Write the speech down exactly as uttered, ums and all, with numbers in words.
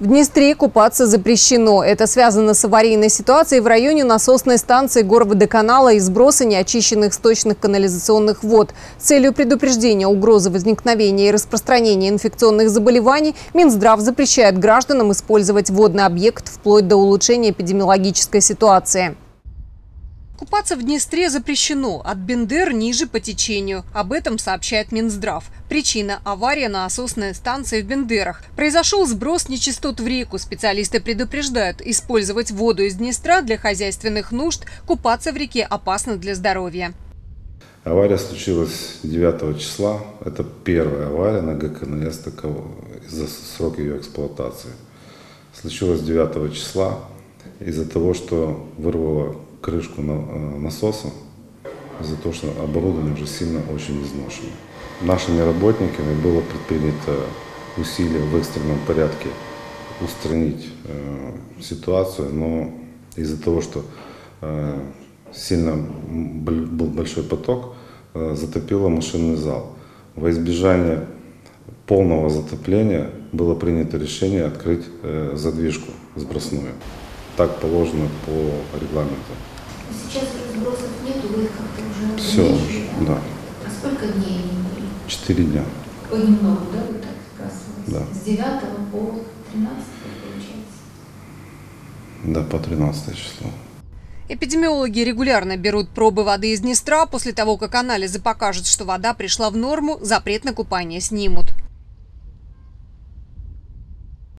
В Днестре купаться запрещено. Это связано с аварийной ситуацией в районе насосной станции Горводоканала и сброса неочищенных сточных канализационных вод. С целью предупреждения угрозы возникновения и распространения инфекционных заболеваний Минздрав запрещает гражданам использовать водный объект вплоть до улучшения эпидемиологической ситуации. Купаться в Днестре запрещено, от Бендер ниже по течению. Об этом сообщает Минздрав. Причина – авария на насосной станции в Бендерах. Произошел сброс нечистот в реку. Специалисты предупреждают, использовать воду из Днестра для хозяйственных нужд, купаться в реке опасно для здоровья. Авария случилась девятого числа. Это первая авария на гэ ка эн эс из-за срока ее эксплуатации. Случилась девятого числа из-за того, что вырвало крышку насоса, за то, что оборудование уже сильно очень изношено. Нашими работниками было предпринято усилие в экстренном порядке устранить э, ситуацию, но из-за того, что э, сильно был большой поток, э, затопило машинный зал. Во избежание полного затопления было принято решение открыть э, задвижку сбросную. Так положено по регламенту. Сейчас разбросов нет, вы их как-то уже... Все, уже, да. А сколько дней они были? Четыре дня. Понемногу, да, вы так сбрасывались? Да. С девятого по тринадцатое, получается? Да, по тринадцатое число. Эпидемиологи регулярно берут пробы воды из Днестра. После того, как анализы покажут, что вода пришла в норму, запрет на купание снимут.